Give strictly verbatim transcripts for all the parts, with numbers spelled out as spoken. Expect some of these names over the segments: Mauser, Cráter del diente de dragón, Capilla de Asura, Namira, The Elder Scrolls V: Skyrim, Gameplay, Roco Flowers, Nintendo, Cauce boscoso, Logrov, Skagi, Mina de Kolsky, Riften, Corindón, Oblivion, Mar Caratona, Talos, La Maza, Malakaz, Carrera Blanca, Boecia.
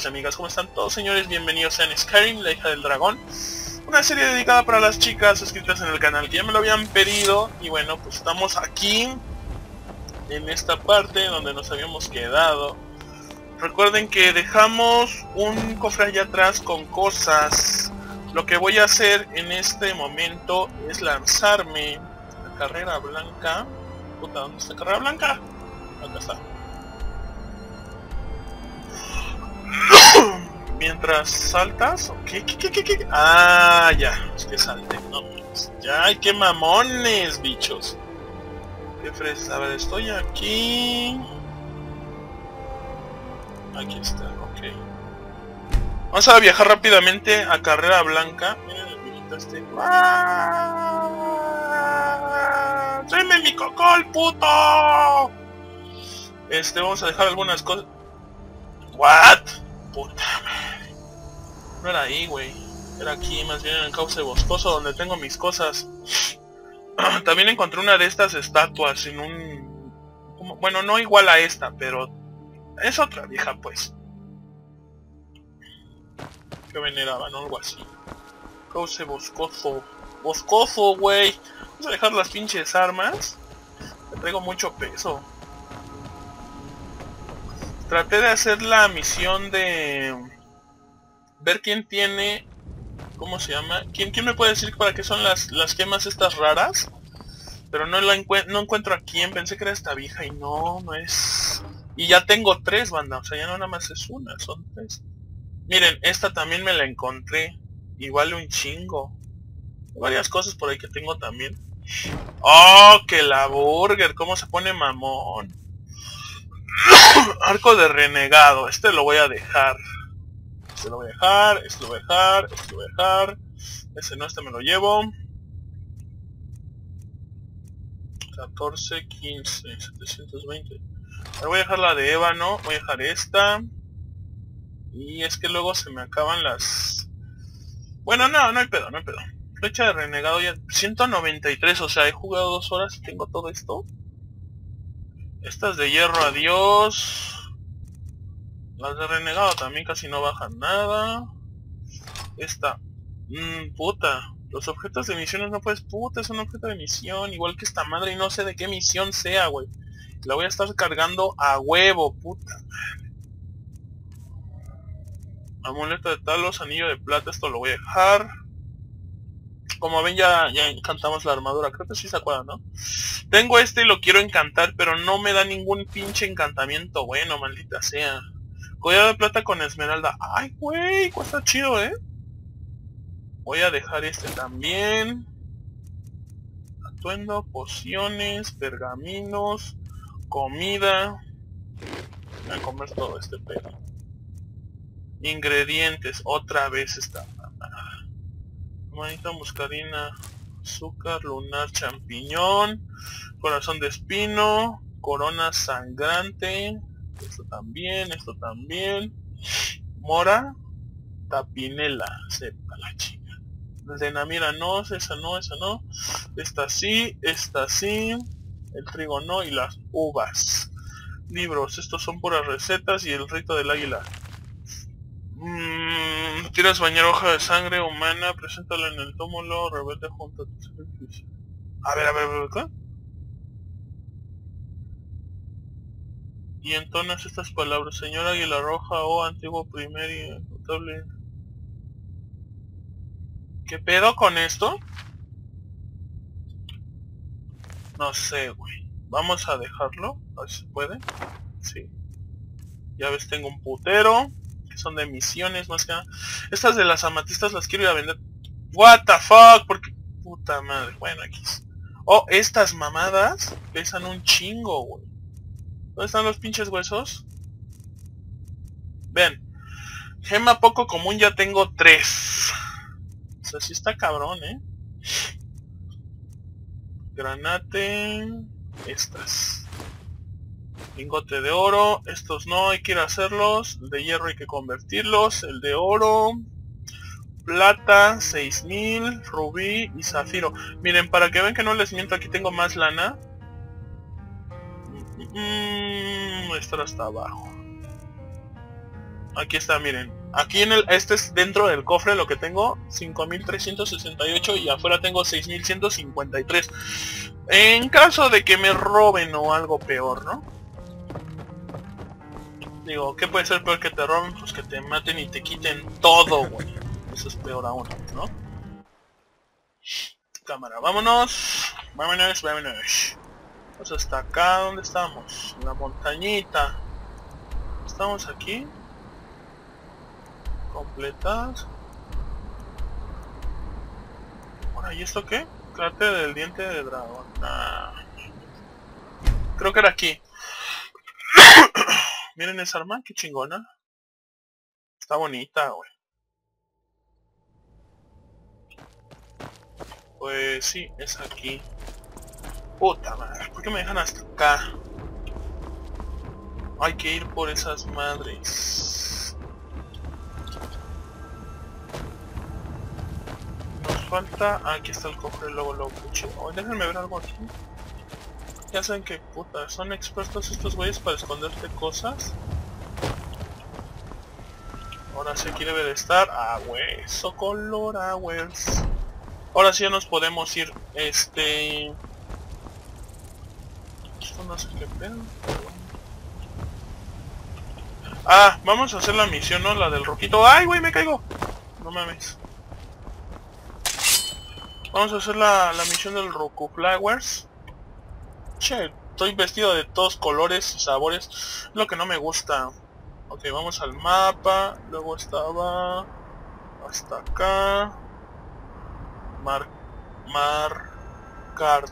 amigos y amigas, ¿cómo están todos, señores? Bienvenidos a Skyrim, la hija del dragón, una serie dedicada para las chicas suscritas en el canal, que ya me lo habían pedido. Y bueno, pues estamos aquí, en esta parte donde nos habíamos quedado. Recuerden que dejamos un cofre allá atrás con cosas. Lo que voy a hacer en este momento es lanzarme a Carrera Blanca. Puta, ¿dónde está Carrera Blanca? Acá está. Mientras saltas, ¿qué, qué, qué, qué, qué? Ah, ya, es que salte, no, pues, ya, ay, qué mamones, bichos. Qué fresa, a ver, estoy aquí. Aquí está, ok. Vamos a viajar rápidamente a Carrera Blanca. Miren el bichito este. ¡Ah! ¡Tráeme mi cocol, puto! Este, vamos a dejar algunas cosas. What? Puta madre. No era ahí, güey. Era aquí, más bien en el cauce boscoso, donde tengo mis cosas. También encontré una de estas estatuas en un... Como... Bueno, no igual a esta, pero... Es otra vieja, pues. Que veneraban, ¿no? Algo así. Cauce boscoso. ¡Boscoso, güey! Vamos a dejar las pinches armas. Le traigo mucho peso. Traté de hacer la misión de... Ver quién tiene... ¿Cómo se llama? ¿Quién, quién me puede decir para qué son las, las gemas estas raras? Pero no, la encu no encuentro a quién. Pensé que era esta vieja y no, no es... Y ya tengo tres, banda. O sea, ya no nada más es una, son tres. Miren, esta también me la encontré. Y vale un chingo. Varias cosas por ahí que tengo también. ¡Oh, que la burger! ¿Cómo se pone mamón? Arco de renegado, este lo voy a dejar. Este lo voy a dejar, este lo voy a dejar, este lo voy a dejar. Ese no, este me lo llevo. catorce, quince, setecientos veinte. Ahora voy a dejar la de ébano, voy a dejar esta. Y es que luego se me acaban las... Bueno, no, no hay pedo, no hay pedo. Flecha de renegado ya... ciento noventa y tres, o sea, he jugado dos horas y tengo todo esto. Estas de hierro, adiós. Las de renegado también casi no bajan nada. Esta. Mmm, puta. Los objetos de misiones no puedes... Puta, es un objeto de misión. Igual que esta madre y no sé de qué misión sea, güey. La voy a estar cargando a huevo, puta madre. Amuleto de Talos, anillo de plata. Esto lo voy a dejar. Como ven, ya, ya encantamos la armadura. Creo que sí se acuerdan, ¿no? Tengo este y lo quiero encantar, pero no me da ningún pinche encantamiento bueno, maldita sea. Collado de plata con esmeralda. ¡Ay, güey! Cuesta chido, ¿eh? Voy a dejar este también. Atuendo, pociones, pergaminos, comida. Voy a comer todo este pedo. Ingredientes. Otra vez esta... Manita, muscarina, azúcar, lunar, champiñón, corazón de espino, corona sangrante, esto también, esto también, mora, tapinela, sepa la chica. Desde Namira no, esa no, esa no, esta sí, esta sí, el trigo no y las uvas. Libros, estos son puras recetas y el rito del águila. Mm, tiras bañar hoja de sangre humana, preséntala en el túmulo, rebelde junto a tu sacrificio. A ver, a ver, a ver, acá. Y entonas estas palabras, señor Águila Roja o oh, antiguo primer y notable. ¿Qué pedo con esto? No sé, güey. Vamos a dejarlo, a ver si puede. Sí. Ya ves, tengo un putero. Que son de misiones más que nada. Estas de las amatistas las quiero ir a vender. What the fuck. Porque puta madre. Bueno, aquí. Oh, estas mamadas pesan un chingo, güey. ¿Dónde están los pinches huesos? Ven. Gema poco común, ya tengo tres. O sea, sí está cabrón, eh. Granate. Estas. Lingote de oro, estos no hay que ir a hacerlos, de hierro hay que convertirlos, el de oro, plata, seis mil, rubí y zafiro. Miren, para que vean que no les miento, aquí tengo más lana. Mm, esta hasta abajo. Aquí está, miren. Aquí en el... Este es dentro del cofre lo que tengo. cinco mil trescientos sesenta y ocho y afuera tengo seis mil ciento cincuenta y tres. En caso de que me roben o algo peor, ¿no? Digo, ¿qué puede ser peor que te roben? Pues que te maten y te quiten todo, güey. Eso es peor aún, ¿no? Cámara, vámonos. Vámonos, vámonos. Pues hasta acá, ¿dónde estamos? La montañita. Estamos aquí. Completas. Bueno, ¿y esto qué? Cráter del diente de dragón. Nah. Creo que era aquí. Miren esa arma, qué chingona. Está bonita, güey. Pues sí, es aquí. Puta madre, ¿por qué me dejan hasta acá? Hay que ir por esas madres. Nos falta... Ah, aquí está el cofre, luego lo cuchillo. Oh, déjenme ver algo aquí. Ya saben que puta, son expertos estos güeyes para esconderte cosas. Ahora sí quiere ver estar. Ah, güey, socolor, ah, güey. Ahora sí ya nos podemos ir. Este... Esto no sé qué pedo. Ah, vamos a hacer la misión, ¿no? La del roquito. ¡Ay, güey, me caigo! No mames. Vamos a hacer la, la misión del Roco Flowers. Che, estoy vestido de todos colores y sabores. Lo que no me gusta. Ok, vamos al mapa. Luego estaba... Hasta acá. Mar... Mar... Card.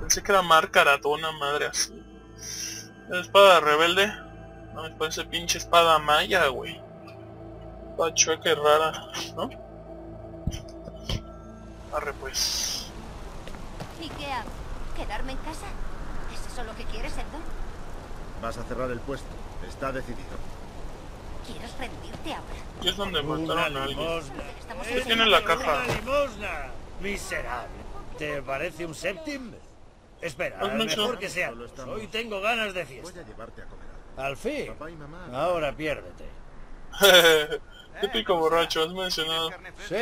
Pensé que era Mar Caratona, madre así. La espada rebelde. No me parece pinche espada maya, güey. Espada chueca y rara, ¿no? Arre pues. ¿Y qué hago? ¿Quedarme en casa? ¿Es eso lo que quieres, Eldor? Vas a cerrar el puesto. Está decidido. ¿Quieres rendirte ahora? Aquí es donde mataron a alguien. ¿Qué tiene la caja? ¡Una limosna! ¡Miserable! ¿Te parece un séptimo? Espera, es mejor que sea. Hoy tengo ganas de fiesta. Voy a llevarte a comer. Al fin, ahora piérdete. Típico borracho, has mencionado. Sí,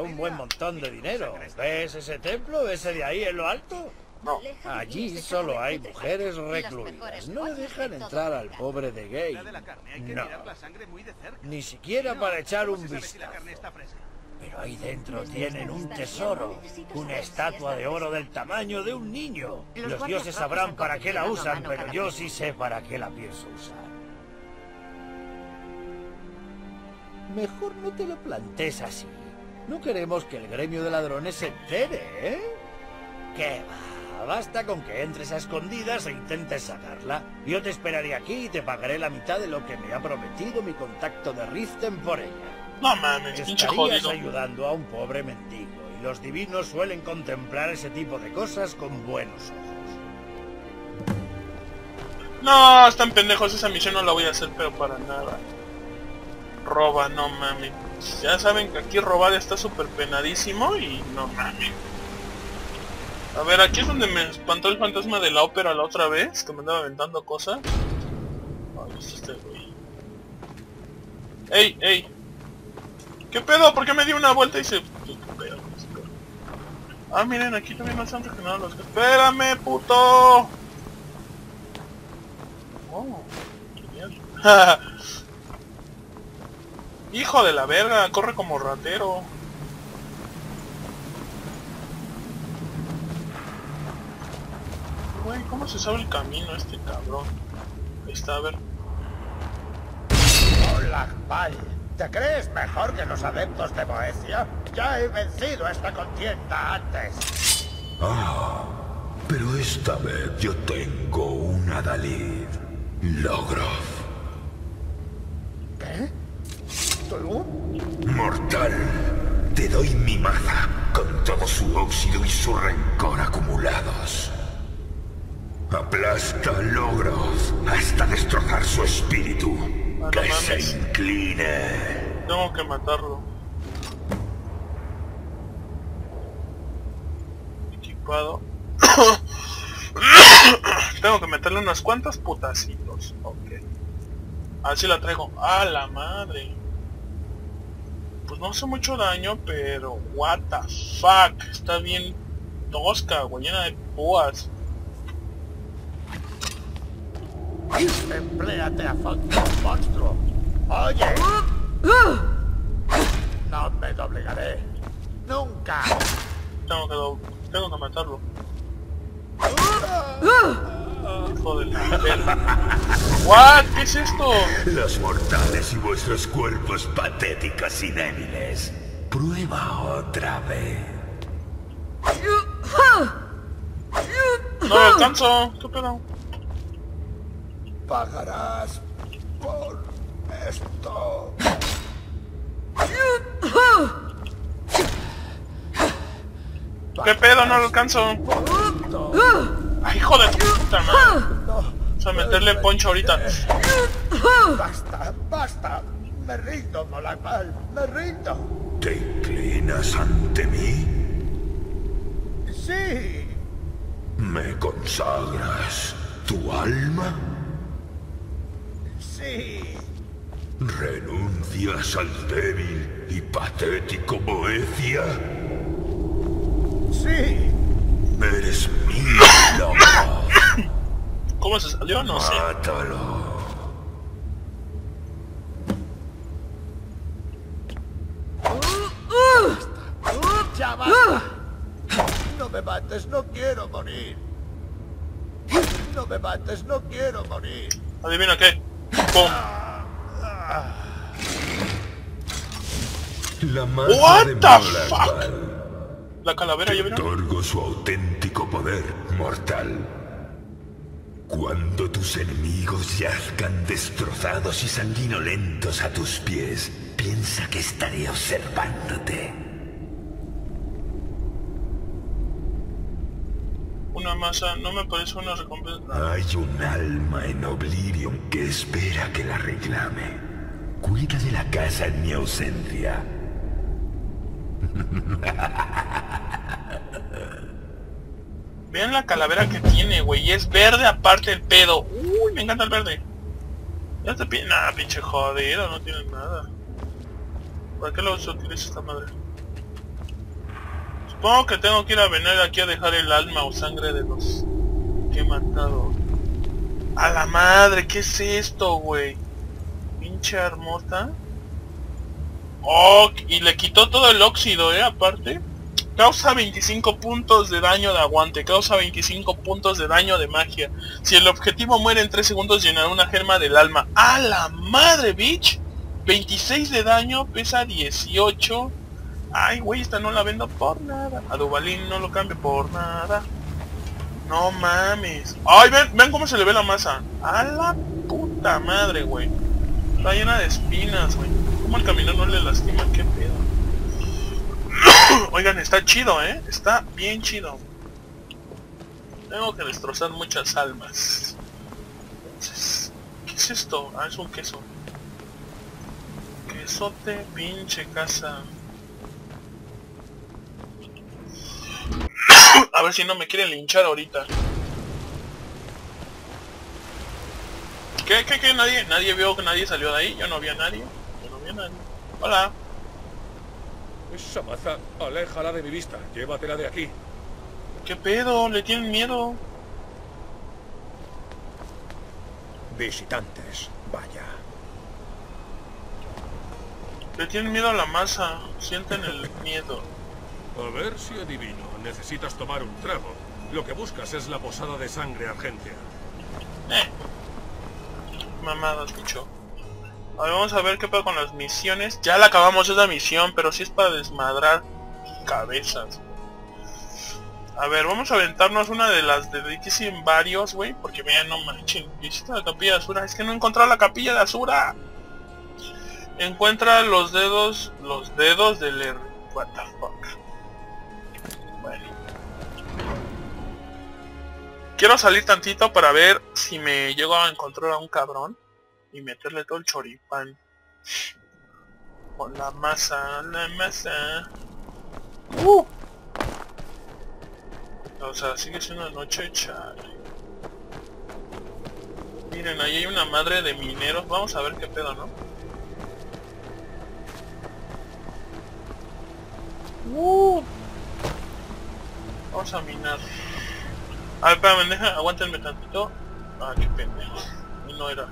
un buen montón de dinero. ¿Ves ese templo? ¿Ese de ahí en lo alto? No. Allí solo hay mujeres recluidas. No dejan entrar al pobre de gay. No. Ni siquiera para echar un vistazo. Pero ahí dentro tienen un tesoro. Una estatua de oro del tamaño de un niño. Los dioses sabrán para qué la usan, pero yo sí sé para qué la pienso usar. Mejor no te lo plantees así. No queremos que el gremio de ladrones se entere, ¿eh? ¿Qué va? Basta con que entres a escondidas e intentes sacarla. Yo te esperaré aquí y te pagaré la mitad de lo que me ha prometido mi contacto de Riften por ella. No mames, pinche jodido. Ayudando a un pobre mendigo, y los divinos suelen contemplar ese tipo de cosas con buenos ojos. No, están pendejos, esa misión no la voy a hacer, pero para nada. Roba, no mames. Ya saben que aquí robar está súper penadísimo y no mames. A ver, aquí es donde me espantó el fantasma de la ópera la otra vez, que me andaba aventando cosas. Ay, es este güey. Ey, ey. ¿Qué pedo? ¿Por qué me di una vuelta y se... Ah, miren, aquí también más han regenerado los... ¡Espérame, puto! ¡Oh! ¡Genial! ¡Hijo de la verga! ¡Corre como ratero! Güey, ¿cómo se sabe el camino este cabrón? Ahí está, a ver... ¡Hola, vaya! ¿Te crees mejor que los adeptos de Boecia? Ya he vencido esta contienda antes. Ah, pero esta vez yo tengo un adalid. Logrov. ¿Qué? ¿Tú? Mortal, te doy mi maza con todo su óxido y su rencor acumulados. Aplasta a Logrov hasta destrozar su espíritu. Ah, ¡que no se incline! Tengo que matarlo. Equipado. Tengo que meterle unos cuantos putacitos. Ok. A ver si la traigo. ¡A la madre! Pues no hace mucho daño, pero... What the fuck. Está bien tosca, güey. Llena de púas. Empléate a fondo, monstruo. Oye. No me doblegaré. Nunca. Tengo que, do tengo que matarlo. Hijo del... What? ¿Qué es esto? Los mortales y vuestros cuerpos patéticos y débiles. Prueba otra vez. No lo alcanzo. ¿Qué pedo? Pagarás por esto. ¿Qué pedo? No lo alcanzo. Ay, hijo de tu puta madre. O sea, meterle poncho ahorita. Basta, basta. Me rindo, Malakaz. Me rindo. ¿Te inclinas ante mí? Sí. ¿Me consagras tu alma? Sí. ¿Renuncias al débil y patético Boecia? Sí. Eres mi lobo. ¿Cómo se salió? No sé. Mátalo. Ya basta. No me mates, no quiero morir. No me mates, no quiero morir. Adivina qué. ¡Pum! La Maza de Malakaz. La calavera ya vino. Te otorgo su auténtico poder, mortal. Cuando tus enemigos yazcan destrozados y sanguinolentos a tus pies, piensa que estaré observándote. Una masa no me parece una recompensa. Hay un alma en Oblivion que espera que la reclame. Cuida de la casa en mi ausencia. Vean la calavera que tiene, güey. Es verde aparte del pedo. Uy, me encanta el verde. Ya te pide nada, pinche jodido. No tiene nada. ¿Para qué lo utiliza esta madre? Supongo que tengo que ir a venir aquí a dejar el alma o sangre de los que he matado. A la madre, ¿qué es esto, güey? Pinche armota. Oh, y le quitó todo el óxido, eh, aparte. Causa veinticinco puntos de daño de aguante. Causa veinticinco puntos de daño de magia. Si el objetivo muere en tres segundos, llenará una gema del alma. ¡A la madre, bitch! veintiséis de daño, pesa dieciocho. Ay, güey, esta no la vendo por nada. A Dubalín no lo cambio por nada. No mames. Ay, ven, ven cómo se le ve la masa. A la puta madre, güey. Está llena de espinas, güey. Como el camino no le lastima, qué pedo. Oigan, está chido, eh. Está bien chido. Tengo que destrozar muchas almas. Entonces, ¿qué es esto? Ah, es un queso. Quesote, pinche casa. A ver si no me quieren linchar ahorita. ¿Qué, qué, qué? Nadie, nadie vio que nadie salió de ahí. Yo no vi a nadie. Hola. Esa maza, aléjala de mi vista. Llévatela de aquí. ¿Qué pedo? Le tienen miedo. Visitantes, vaya. Le tienen miedo a la masa. Sienten el miedo. A ver si adivino. Necesitas tomar un trago. Lo que buscas es la posada de sangre argentea. Eh. Mamadas, bicho. A ver, vamos a ver qué pasa con las misiones. Ya la acabamos esa misión, pero sí es para desmadrar cabezas. A ver, vamos a aventarnos una de las de Dicen varios, güey. Porque vean, no manchen. Visita la Capilla de Asura. Es que no he encontrado la Capilla de Asura. Encuentra los dedos, los dedos del R. What the fuck. Bueno. Quiero salir tantito para ver si me llego a encontrar a un cabrón. Y meterle todo el choripán. Con la masa, la masa. Uh. O sea, sigue siendo noche, chale. Miren, ahí hay una madre de mineros. Vamos a ver qué pedo, ¿no? Uh. Vamos a minar. A ver, espérame, deja, aguántenme tantito. Ah, qué pendejo. No era.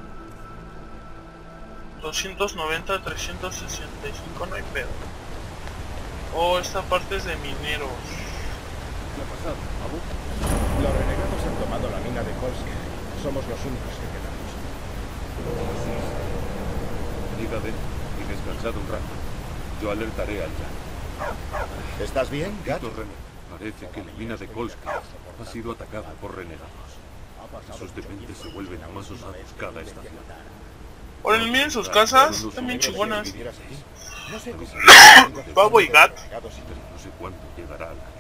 doscientos noventa, trescientos sesenta y cinco, no hay pedo. Oh, esta parte es de mineros. ¿Qué ha pasado, Abu? Los renegados han tomado la mina de Kolsky. Somos los únicos que quedamos. Lídate y descansad un rato. Yo alertaré al Jan. ¿Estás bien, Gato? Parece que la mina de Kolsky ha sido atacada por renegados. Esos dementes se vuelven más osados cada estación. Por el mío en sus casas, también chingonas. Pavo y Gat. No sé cuándo llegará a la vida.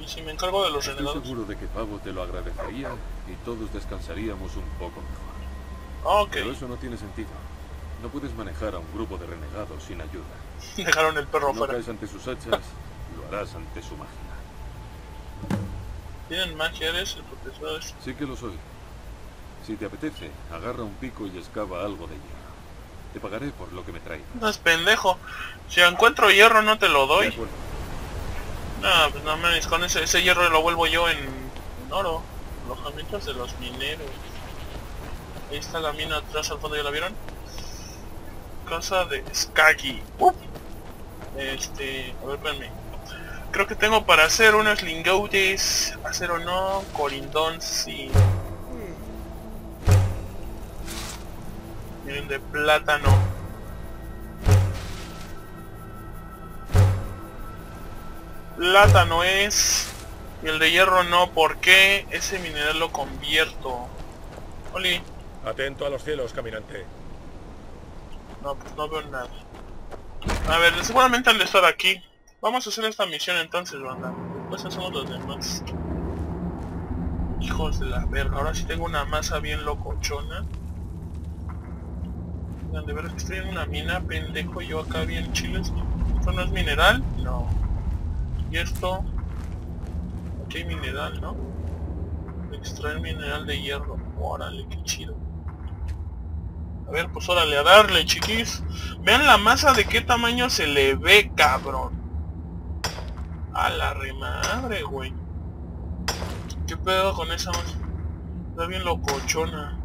Y si me encargo de los renegados. Estoy seguro de que Pavo te lo agradecería y todos descansaríamos un poco mejor. Okay. Pero eso no tiene sentido. No puedes manejar a un grupo de renegados sin ayuda. Dejaron el perro no fuera. No caes ante sus hachas, lo harás ante su magia. ¿Tienen magia? ¿Eres el profesor? Sí que lo soy. Si te apetece, agarra un pico y excava algo de hierro. Te pagaré por lo que me traigas. No es pendejo. Si encuentro hierro no te lo doy. No, pues no mames, con ese, ese hierro lo vuelvo yo en, en oro. Alojamientos de los mineros. Ahí está la mina atrás al fondo, ¿ya la vieron? Casa de Skagi. Uh. Este... A ver, espérame. Creo que tengo para hacer unos lingotes. Hacer o no, corindón sí. Miren, de plátano. Plátano es. Y el de hierro no, ¿por qué? Ese mineral lo convierto. Oli. Atento a los cielos, caminante. No, pues no veo nada. A ver, seguramente han de estar aquí. Vamos a hacer esta misión entonces, banda. Después hacemos los demás. Hijos de la verga, ahora sí tengo una masa bien locochona. De verdad que estoy en una mina, pendejo, yo acá bien chiles. ¿Esto no es mineral? No. Y esto... aquí hay mineral, ¿no? Extraer mineral de hierro. Órale, qué chido. A ver, pues órale, a darle, chiquis. Vean la masa de qué tamaño se le ve, cabrón. A la remadre, güey. ¿Qué pedo con esa masa? Está bien locochona.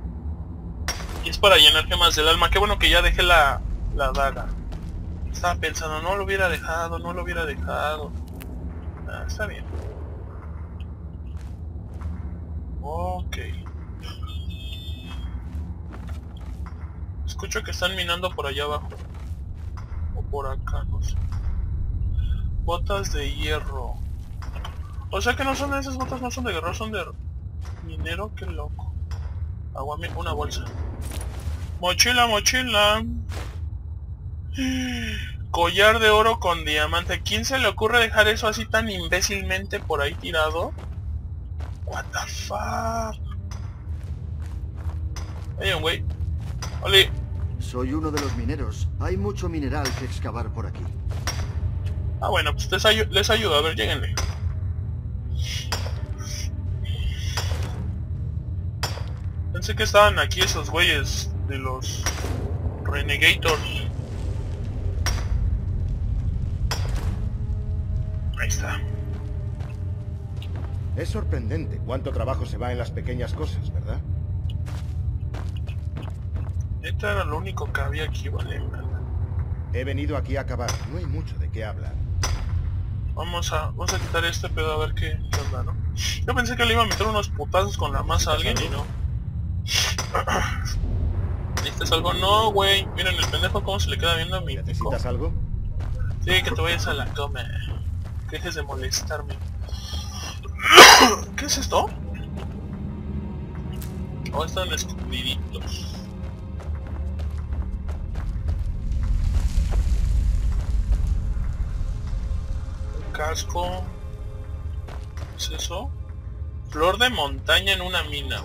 Y es para llenar gemas del alma. Qué bueno que ya dejé la, la daga. Estaba pensando, no lo hubiera dejado, no lo hubiera dejado. Ah, está bien. Ok. Escucho que están minando por allá abajo. O por acá, no sé. Botas de hierro. O sea que no son esas botas, no son de guerrero, son de minero, qué loco. Agua, una bolsa. Mochila, mochila. Collar de oro con diamante. ¿A quién se le ocurre dejar eso así tan imbécilmente por ahí tirado? What the fuck. Hay un güey. Oli. Soy uno de los mineros. Hay mucho mineral que excavar por aquí. Ah, bueno, pues les, ayu les ayudo. A ver, lléguenle. Pensé que estaban aquí esos güeyes de los Renegators. Ahí está. Es sorprendente cuánto trabajo se va en las pequeñas cosas, ¿verdad? Esto era lo único que había aquí, vale, ¿verdad? He venido aquí a acabar, no hay mucho de qué hablar. Vamos a, vamos a quitar este pedo a ver qué, qué onda, ¿no? Yo pensé que le iba a meter unos putazos con la masa a alguien y no. ¿Necesitas algo? No, güey. Miren el pendejo cómo se le queda viendo a mi... ¿Necesitas algo? Sí, que te vayas a la cama. Que dejes de molestarme. ¿Qué es esto? Oh, están escondiditos. Un casco. ¿Qué es eso? Flor de montaña en una mina.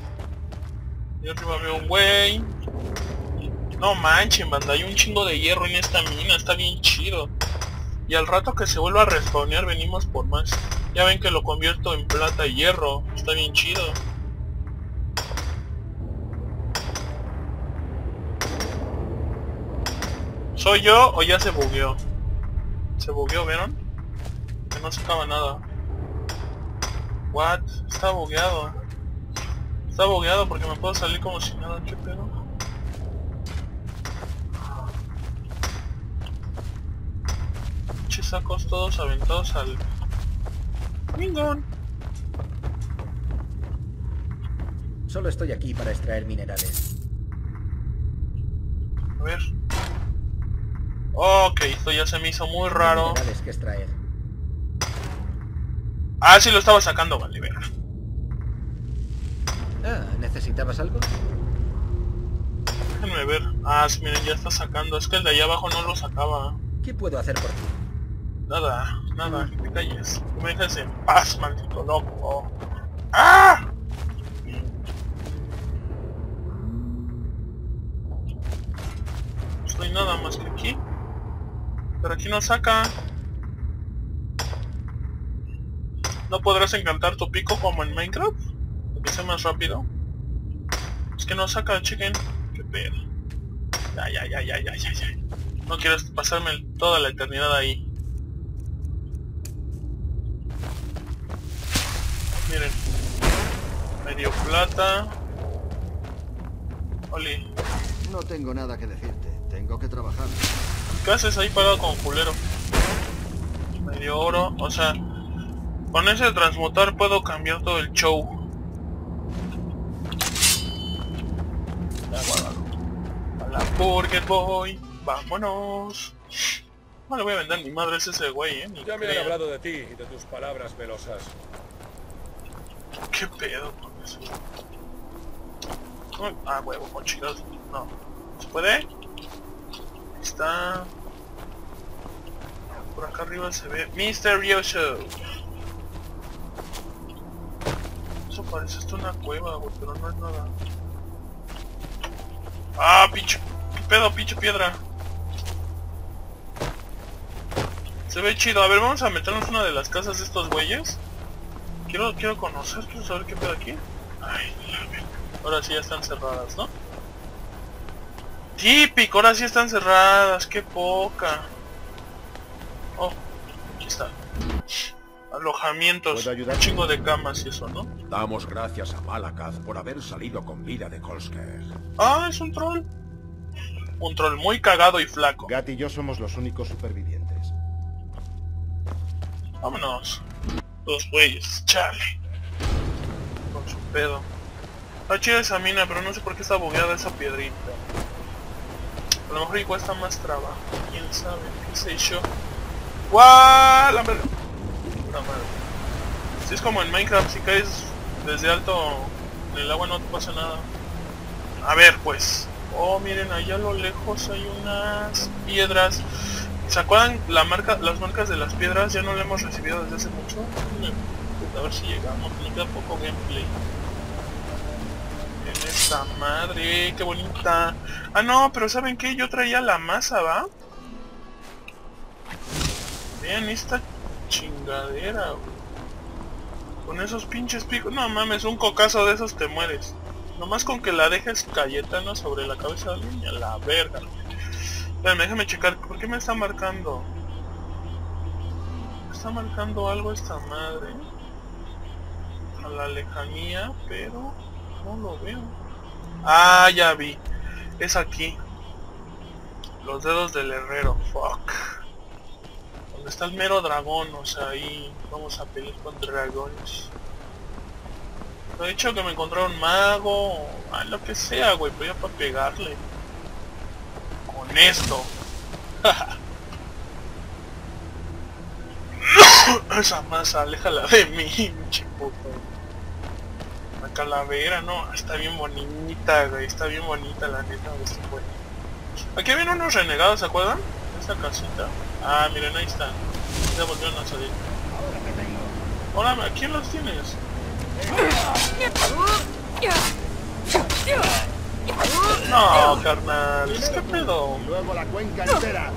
Yo arriba veo un güey. No manchen, banda, hay un chingo de hierro en esta mina, está bien chido. Y al rato que se vuelva a respawnear venimos por más. Ya ven que lo convierto en plata y hierro, está bien chido. ¿Soy yo o ya se bugueó? Se bugueó, ¿vieron? Que no sacaba nada. What? Está bugueado. Está bugueado porque me puedo salir como si nada, qué pedo. Chisacos todos aventados al... ¡Ningón! Solo estoy aquí para extraer minerales. A ver... Ok, esto ya se me hizo muy raro. Minerales que extraer. Ah, sí lo estaba sacando, vale, venga. Ah, ¿necesitabas algo? Déjenme ver. Ah, sí, miren, ya está sacando. Es que el de allá abajo no lo sacaba. ¿Qué puedo hacer por ti? Nada, nada, que te calles. Que me dejes en paz, maldito loco. ¡Ah! No estoy nada más que aquí. Pero aquí no saca. ¿No podrás encantar tu pico como en Minecraft? Que sea más rápido. Es que no saca, chiquen. Qué pedo. Ya, ya, ya, ya, ya, ya, ya. No quiero pasarme toda la eternidad ahí. Miren. Medio plata. Oli. No tengo nada que decirte. Tengo que trabajar. ¿Qué haces ahí pagado con culero? Medio oro. O sea, con ese transmutar puedo cambiar todo el show. A la Burger Boy, vámonos. No le voy a vender, mi madre es ese güey, eh. Ni ya me han hablado de ti y de tus palabras velosas. ¿Qué pedo con eso? Uy, ah, huevo, mochilas. No. ¿Se puede? Ahí está. Por acá arriba se ve. Misterioso. Eso parece esto una cueva, güey, pero no es nada. Ah, pinche... ¿Qué pedo, pinche piedra? Se ve chido. A ver, vamos a meternos una de las casas de estos güeyes. Quiero, quiero conocer, quiero saber qué pedo aquí. Ay, la verga. Ahora sí ya están cerradas, ¿no? Típico, ahora sí están cerradas. Qué poca. Oh, aquí está. Alojamientos, un chingo de camas y eso, ¿no? Damos gracias a Malakaz por haber salido con vida de Kolsky. Ah, es un troll. Un troll muy cagado y flaco. Gat y yo somos los únicos supervivientes. Vámonos. Los güeyes, chale. Con su pedo. Está chida esa mina, pero no sé por qué está bugueada esa piedrita. A lo mejor igual está más trabajo. Quién sabe, qué sé yo. ¡Guau! La verga. Si sí, es como en Minecraft, si caes desde alto en el agua no te pasa nada. A ver pues. Oh, miren, allá a lo lejos hay unas piedras. ¿Se acuerdan la marca, las marcas de las piedras? Ya no las hemos recibido desde hace mucho. A ver si llegamos, me queda poco gameplay. En esta madre, qué bonita. Ah no, pero ¿saben qué? Yo traía la masa, ¿va? Vean esta chingadera, güey. Con esos pinches picos. No mames, un cocazo de esos te mueres. Nomás con que la dejes Cayetano sobre la cabeza de la niña. La verga. Espérame, déjame checar. ¿Por qué me está marcando? Me está marcando algo esta madre. A la lejanía, pero no lo veo. Ah, ya vi. Es aquí. Los dedos del herrero. Fuck. Donde está el mero dragón, o sea, ahí vamos a pelear con dragones. Lo he dicho que me encontraron un mago, ah, lo que sea, güey, pero ya para pegarle. Con esto. Esa masa, aléjala de mí, chiputo. La calavera, no, está bien bonita, güey, está bien bonita la neta de este güey. Aquí vienen unos renegados, ¿se acuerdan? Esta casita. Ah, miren, ahí están. Ya volvieron a salir. Ahora, ¿a quién los tienes? No, carnal. ¿Es que pedo? Luego la cuenca entera.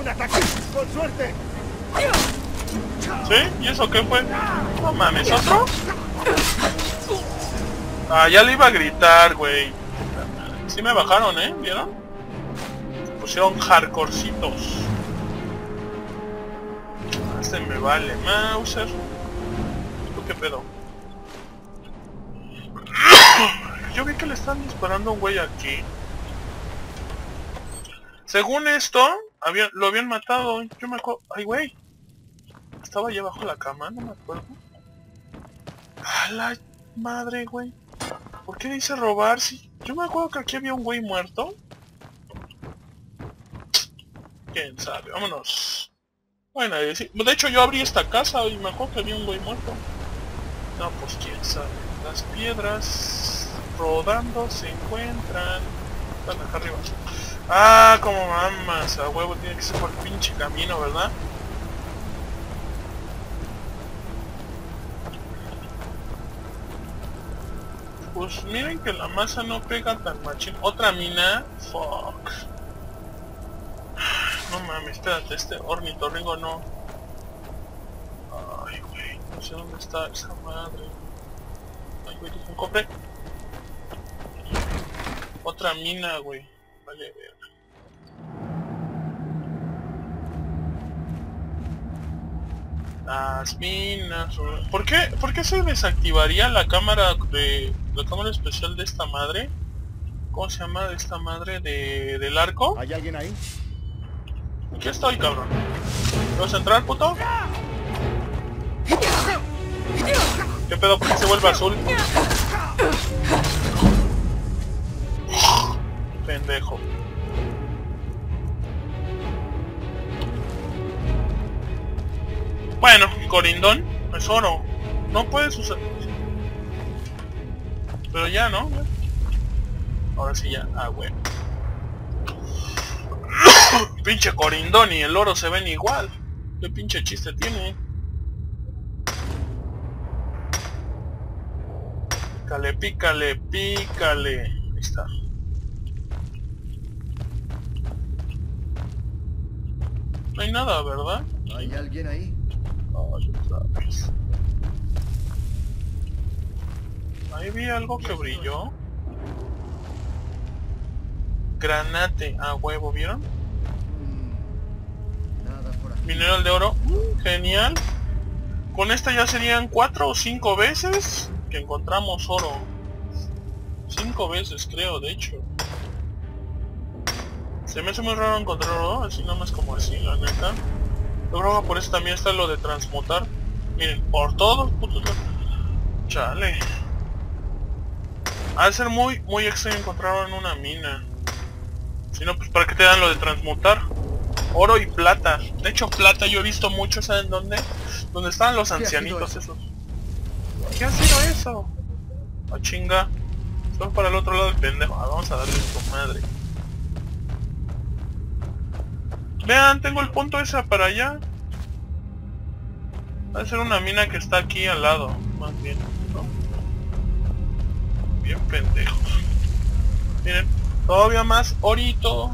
Un ataque, con suerte. ¿Sí? ¿Y eso qué fue? No mames, ¿otro? Ah, ya le iba a gritar, güey. Sí me bajaron, ¿eh? ¿Vieron? Se pusieron hardcorecitos. Este me vale, Mauser. ¿Tú qué pedo? Yo vi que le están disparando a un güey aquí. Según esto, había, lo habían matado. Yo me acuerdo... ¡Ay, güey! Estaba allá abajo la cama, no me acuerdo. ¡A la madre, güey! ¿Por qué dice robar? Si yo me acuerdo que aquí había un güey muerto. ¿Quién sabe? Vámonos. Bueno, de hecho yo abrí esta casa y me acuerdo que había un güey muerto. No, pues quién sabe. Las piedras rodando se encuentran... Están acá arriba. Ah, como mamas. A huevo tiene que ser por el pinche camino, ¿verdad? Pues miren que la masa no pega tan machín. Otra mina. Fuck. No mames, espérate, este ornitorringo no. Ay, güey, no sé dónde está esa madre. Ay, güey, es un cofre. Otra mina, güey. Vale, veo. Las minas... ¿Por qué? ¿Por qué se desactivaría la cámara de... la cámara especial de esta madre? ¿Cómo se llama? De esta madre de... del arco. ¿Hay alguien ahí? Aquí estoy, cabrón. ¿Vas a entrar, puto? ¿Qué pedo? ¿Por qué se vuelve azul? Pendejo. Bueno, Corindón es oro. No puedes usar... Pero ya, ¿no? Ahora sí ya. Ah, bueno. Pinche Corindón y el oro se ven igual. ¿Qué pinche chiste tiene? Pícale, pícale, pícale. Ahí está. No hay nada, ¿verdad? ¿Hay alguien ahí? Ahí vi algo que brilló. Granate a huevo, ¿vieron? Mineral de oro. Genial. Con esta ya serían cuatro o cinco veces que encontramos oro. Cinco veces creo, de hecho. Se me hace muy raro encontrar oro, así nomás como así, la neta. Por eso también está lo de transmutar. Miren, por todo, puto. Chale. Ha de ser muy, muy extraño encontrarlo en una mina. Si no, pues para qué te dan lo de transmutar. Oro y plata. De hecho, plata yo he visto mucho, ¿saben dónde? Donde estaban los ancianitos esos. ¿Qué ha sido eso? La chinga. Son para el otro lado del pendejo. Ah, vamos a darle a tu madre. Vean, tengo el punto ese para allá. Va a ser una mina que está aquí al lado, más bien, ¿no? Bien pendejos. Miren, todavía más orito.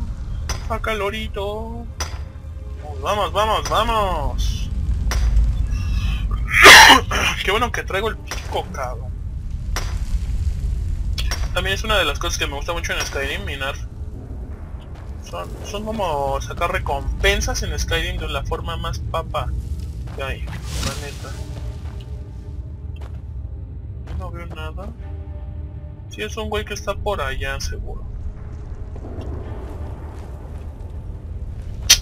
Saca el orito. Vamos, vamos, vamos. Qué bueno que traigo el pico, cabrón. También es una de las cosas que me gusta mucho en Skyrim, minar. Son, son como sacar recompensas en Skyrim de la forma más papa que hay, la neta. No veo nada. Si sí, es un güey que está por allá, seguro.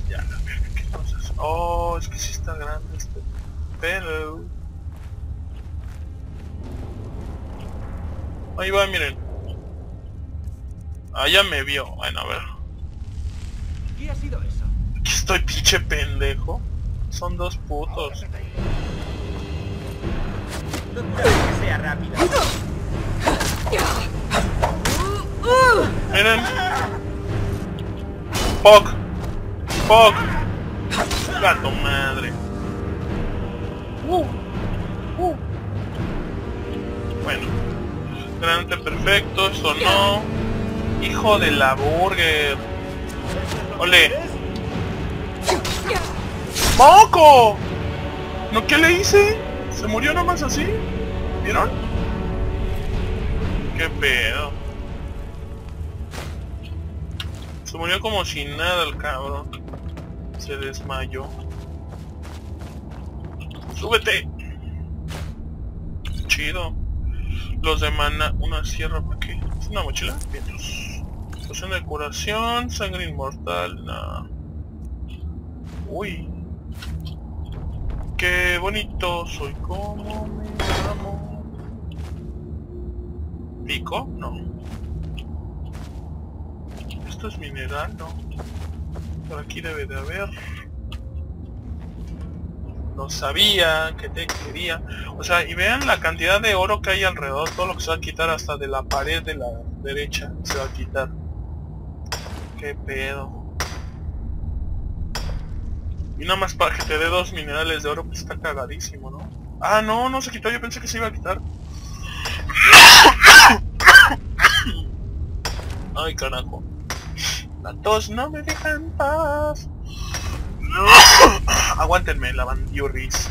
Ya, la verga, ¿qué cosas? Oh, es que sí está grande este. Pero... ahí va, miren. Allá me vio, bueno, a ver. ¿Qué ha sido eso? Aquí estoy, pinche pendejo. Son dos putos. Que sea rápido. Miren. Poc. Poc. Gato madre. Uh. Uh. Bueno. Grande perfecto, eso no. Hijo de la burger. ¡Ole! ¡Moco! ¿No qué le hice? ¿Se murió nomás así? ¿Vieron? ¡Qué pedo! Se murió como si nada el cabrón. Se desmayó. ¡Súbete! Chido. Los de mana, una sierra, ¿para qué? ¿Es una mochila? Vientos. Poción de curación, sangre inmortal, nah. Uy. Qué bonito soy, como me amo. ¿Pico? No. Esto es mineral, no. Por aquí debe de haber. No sabía que te quería. O sea, y vean la cantidad de oro que hay alrededor. Todo lo que se va a quitar, hasta de la pared de la derecha se va a quitar. Qué pedo. Y nada más para que te dé dos minerales de oro, pues está cagadísimo, ¿no? Ah, no, no se quitó. Yo pensé que se iba a quitar. Ay, carajo. La tos no me deja en paz. Aguántenme, la bandiurris.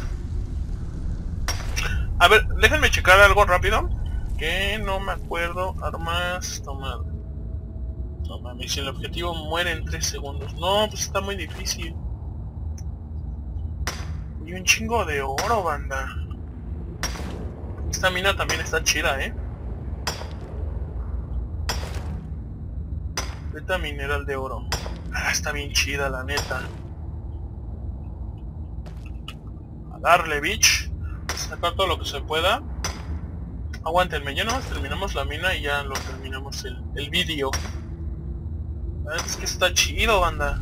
A ver, déjenme checar algo rápido. Que no me acuerdo. Armas, tomar. No mames, si el objetivo muere en tres segundos. No, pues está muy difícil. Y un chingo de oro, banda. Esta mina también está chida, eh. Esta mineral de oro. Ah, está bien chida, la neta. A darle, bitch. Sacar todo lo que se pueda. Aguántenme, ya nomás terminamos la mina y ya lo terminamos el, el vídeo. Ah, es que está chido, banda.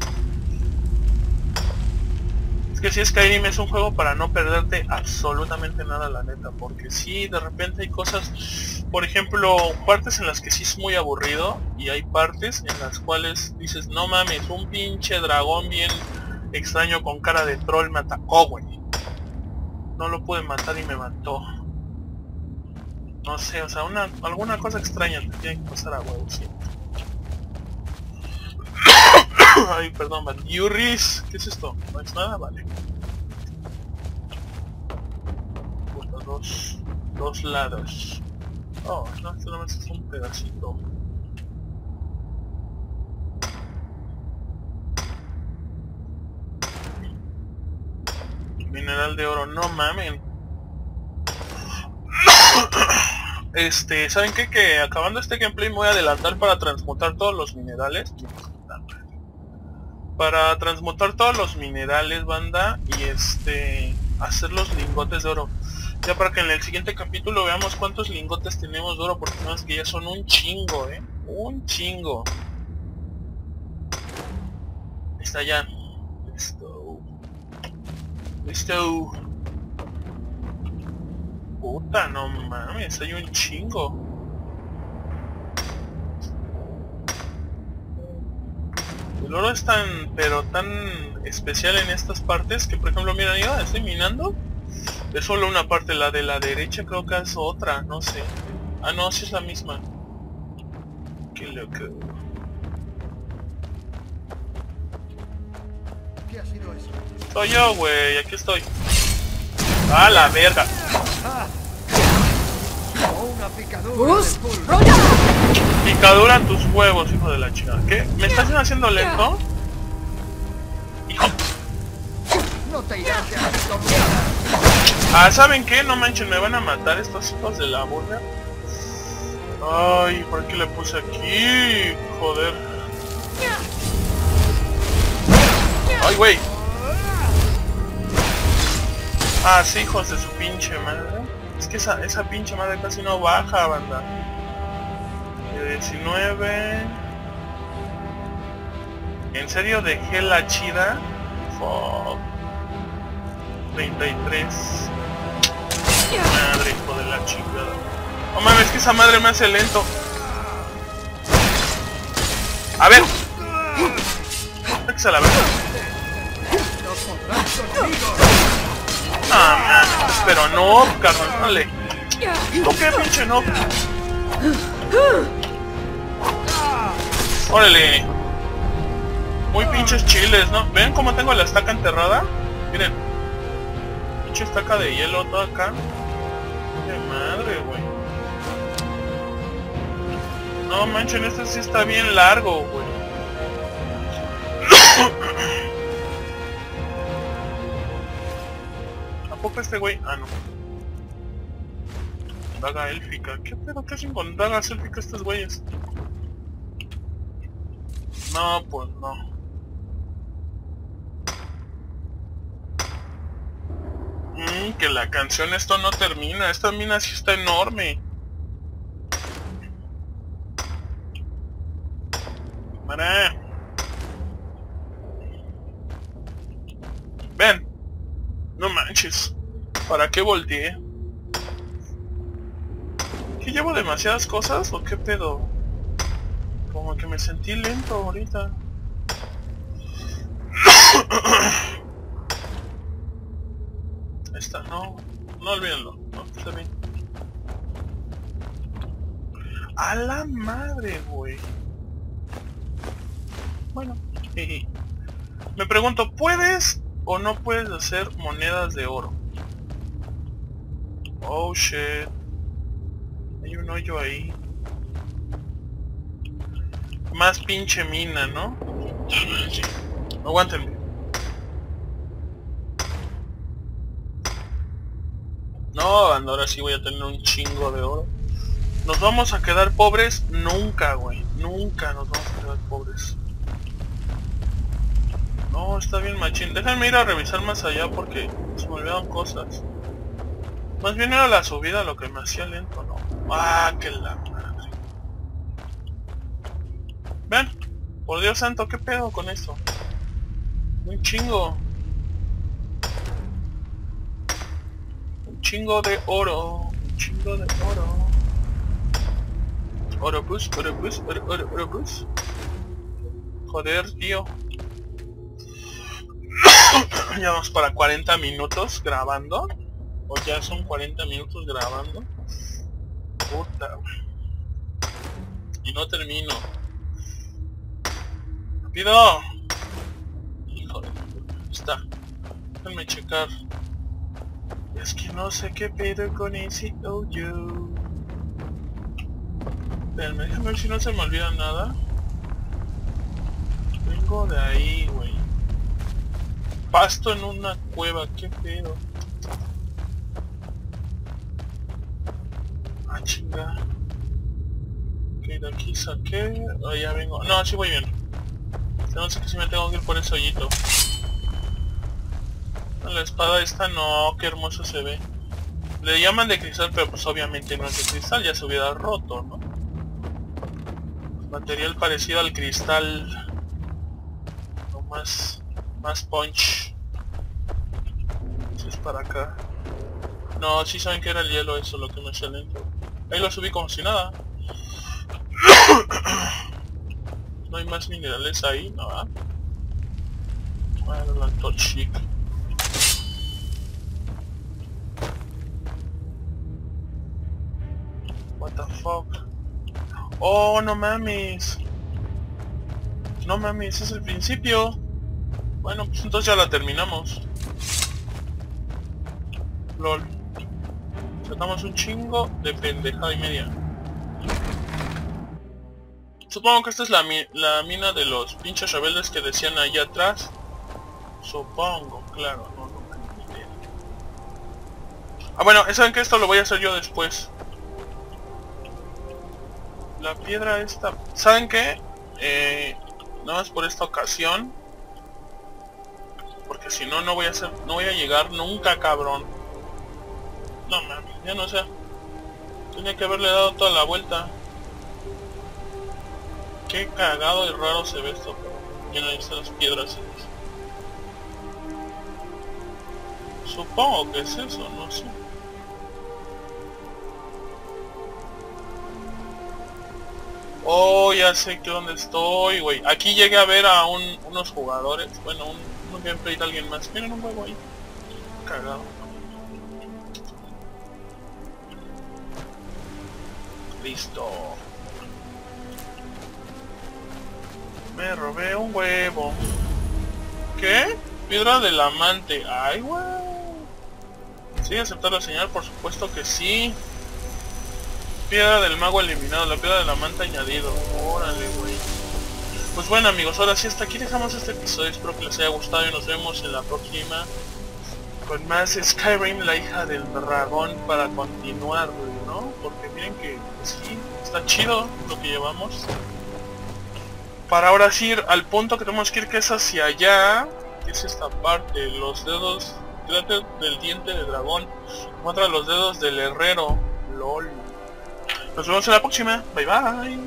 Que si Skyrim es un juego para no perderte absolutamente nada, la neta, porque si de repente hay cosas, por ejemplo, partes en las que sí es muy aburrido, y hay partes en las cuales dices, no mames, un pinche dragón bien extraño con cara de troll me atacó, güey. No lo pude matar y me mató. No sé, o sea, una, alguna cosa extraña te tiene que pasar a huevo, sí. Ay, perdón, bandiurris. ¿Qué es esto? ¿No es nada? Vale. Bueno, dos, dos lados. Oh, no, solamente es un pedacito. Mineral de oro, no mamen. Este, ¿saben qué? Que acabando este gameplay me voy a adelantar para transmutar todos los minerales. Para transmutar todos los minerales, banda, y este... hacer los lingotes de oro. Ya para que en el siguiente capítulo veamos cuántos lingotes tenemos de oro, porque no es que ya son un chingo, eh. Un chingo. Está ya. Listo. Listo. Puta, no mames, hay un chingo. El oro es tan, pero tan especial en estas partes que, por ejemplo, mira, yo estoy minando. Es solo una parte, la de la derecha creo que es otra, no sé. Ah, no, sí es la misma. Qué loco. ¿Qué ha sido eso? Soy yo, güey, aquí estoy. ¡A la verga! Una picadura. Picadura en tus huevos, hijo de la chica. ¿Qué? ¿Me estás haciendo lento? ¡Hijo! No te irás de alto, ah, ¿saben qué? No manchen, me van a matar estos hijos de la burla. Ay, ¿por qué le puse aquí? Joder. Ay, güey. Ah, sí, hijos de su pinche madre. Es que esa, esa pinche madre casi no baja, banda. diecinueve. ¿En serio dejé la chida? Fuck. treinta y tres. Madre, hijo de la chingada. No mames, que esa madre me hace lento. A ver. Sáquese la verga. Ah, mames, pero no, carnal, dale. ¿Tú qué pinche no? Órale. Muy pinches chiles, ¿no? ¿Ven cómo tengo la estaca enterrada? Miren. Pinche estaca de hielo toda acá. De madre, güey. No manchen, este sí está bien largo, güey. ¿A poco este güey? Ah, no. Daga élfica. ¿Qué pedo que hacen con dagas élficas estos güeyes? No, pues no. Mmm, que la canción esto no termina. Esta mina sí está enorme. Para. Ven. No manches. ¿Para qué volteé? ¿Que llevo demasiadas cosas o qué pedo? Como que me sentí lento ahorita. Esta, no, no olvídenlo, no, está bien. A la madre, güey. Bueno, jeje. Me pregunto, ¿puedes o no puedes hacer monedas de oro? Oh shit. Hay un hoyo ahí. Más pinche mina, ¿no? Sí. Aguántenme. No, ahora sí voy a tener un chingo de oro. ¿Nos vamos a quedar pobres? Nunca, güey. Nunca nos vamos a quedar pobres. No, está bien machín. Déjenme ir a revisar más allá porque se me olvidaron cosas. Más bien era la subida lo que me hacía lento, ¿no? Ah, que la madre. Ven, por Dios santo, ¿qué pedo con esto? Un chingo. Un chingo de oro. Un chingo de oro. Orobus, orobus, orobus, orobus. Joder, tío. Ya vamos para cuarenta minutos grabando. O ya son cuarenta minutos grabando. Puta, wey. Y no termino. ¡Rápido! Híjole, está. Déjenme checar. Es que no sé qué pedo con ese hoyo. Déjenme, déjenme ver si no se me olvida nada. Vengo de ahí, güey. Pasto en una cueva, qué pedo. Ah, chinga. Ok, de aquí saqué. Oh, ya vengo. No, así voy bien. No sé que si me tengo que ir por ese hoyito. La espada esta no, qué hermoso se ve. Le llaman de cristal, pero pues obviamente no es de cristal, ya se hubiera roto, ¿no? Material parecido al cristal. No más. Más punch. Eso es para acá. No, si sí saben que era el hielo, eso lo que me hacía lento. Ahí lo subí como si nada. No hay más minerales ahí, ¿no? Bueno, la toxic. What the fuck. Oh, no mames. No mames, es el principio. Bueno, pues entonces ya la terminamos. Lol. Tratamos un chingo de pendejada y media. Supongo que esta es la, mi la mina de los pinches rebeldes que decían allá atrás. Supongo, claro, no, no tengo idea. Ah, bueno, saben que esto lo voy a hacer yo después. La piedra esta... ¿Saben qué? Eh, nada más por esta ocasión. Porque si no, no voy a hacer... No voy a llegar nunca, cabrón. No, man, ya no sé. Tenía que haberle dado toda la vuelta. Qué cagado y raro se ve esto, pero... Mira, ahí están las piedras. Supongo que es eso, no sé. Oh, ya sé que dónde estoy, güey. Aquí llegué a ver a un, unos jugadores. Bueno, un... un gameplay de alguien más. Miren un huevo ahí. Cagado. Listo. Me robé un huevo. ¿Qué? Piedra del amante. Ay, güey. ¿Sí? ¿Aceptar la señal? Por supuesto que sí. Piedra del mago eliminado. La piedra del amante añadido. Órale, güey. Pues bueno amigos, ahora sí, hasta aquí dejamos este episodio. Espero que les haya gustado y nos vemos en la próxima con más Skyrim, la hija del dragón, para continuar, ¿no? Porque miren que sí, está chido lo que llevamos. Para ahora sí ir al punto que tenemos que ir, que es hacia allá, que es esta parte, los dedos, cráter del diente de dragón, contra los dedos del herrero, lol. Nos vemos en la próxima, bye bye.